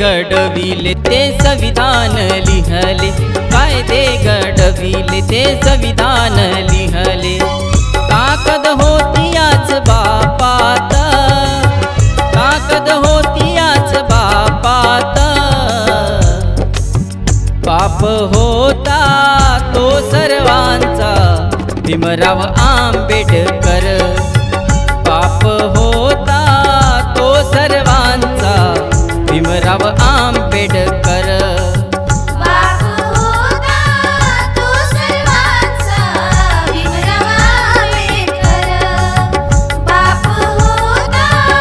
घडविले ते संविधान लिहले, कायदे घडविले ते संविधान लिहले। ताकद होती आज बापात, ताकद होती आज बापात। बाप होता तो सर्वांचा भीमराव आंबेडकर, बाप होता तो सर्वांचा भीमराव आंबेडकर। बाप होता तो सर्वांचा भीमराव आंबेडकर, बाप होता तो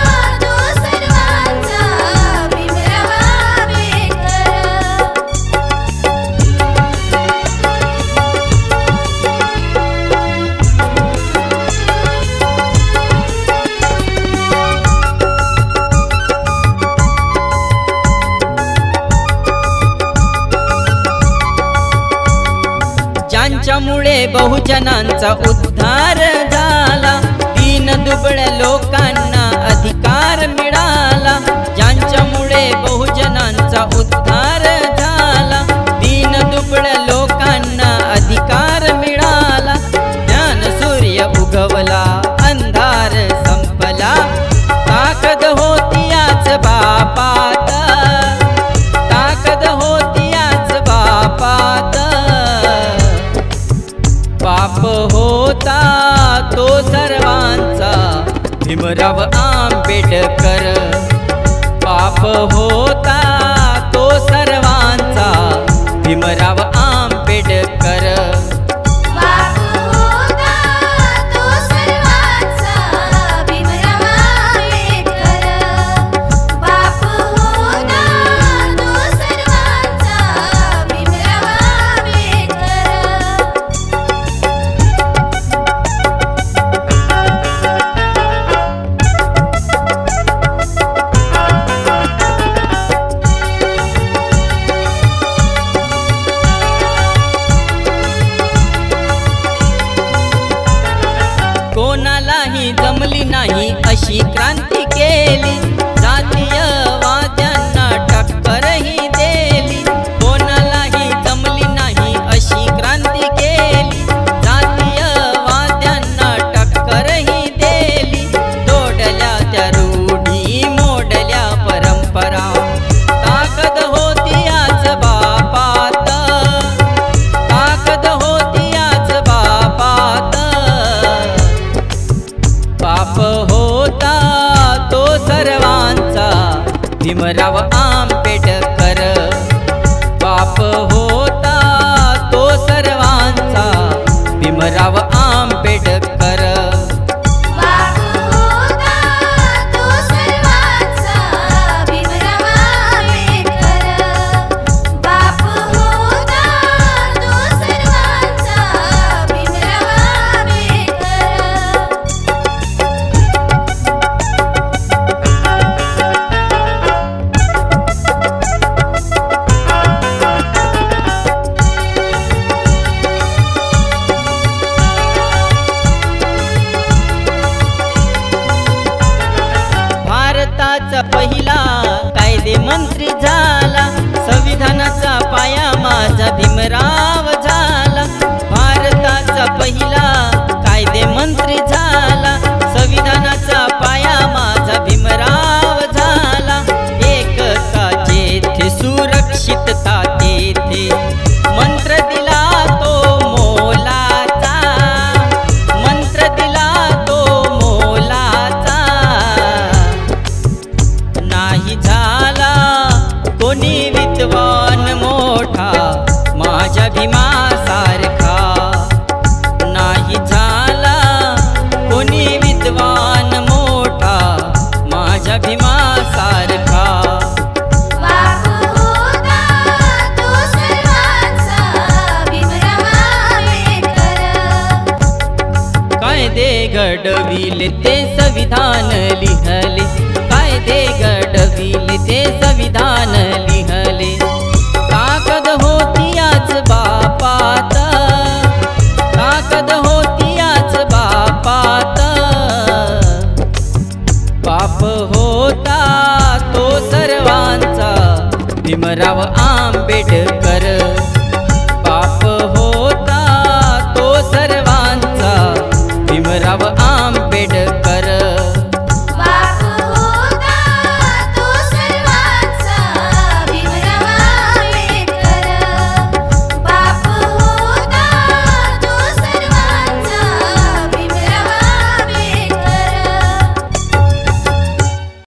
सर्वांचा भीमराव ज्यांच्यामुळे बहुजनांचा उद्धार झाला, दीन दुबळ्या लोकांना अधिकार मिळाला। ज्यांच्यामुळे बहुजनांचा उद्धार झाला, दीन दुबळ्या लोकांना अधिकार मिळाला। ज्ञान सूर्य उगवला, अंधार संपला। ताकद होती आज बापात, ताकद होती आज बापात। बाप होता तो सर्वांचा भीमराव आंबेडकर, बाप होता तो सर्वांचा भीमराव आंबेडकर। कोणालाही जमली नाही अशी क्रांती केली, जातीयवाद्यांना टक्करही दिली। कोणालाही जमली नाही अशी क्रांती केली, जातीयवाद्यांना टक्करही दिली। तोडल्या त्या रूढी, मोडल्या परंपरा। ताकद होती आज बापात, ताकद होती आज बापात। बाप होता तो सर्वांचा भीमराव आंबेडकर, बाप होता तो सर्वांचा भीमराव आंबेडकर। पहिला कायदे मंत्री झाला, संविधानाचा पाया माझा भीमराव झाला। भारताचा पहिला कायदे मंत्री झाला, संविधानाचा पाया माझा भीमराव झाला। एकता जेथे सुरक्षितता तेथे, मंत्र दिला तो मोलाचा, मंत्र दिला तो मोलाचा। नाही झाला कोणी विद्वान मोठा माझ्या भीमासारखा, नाही झाला कोणी विद्वान मोठा माझ्या भीमासारखा। बाप होता तो सर्वांचा भीमराव आंबेडकर, कायदे घडविले ते संविधान लिहले।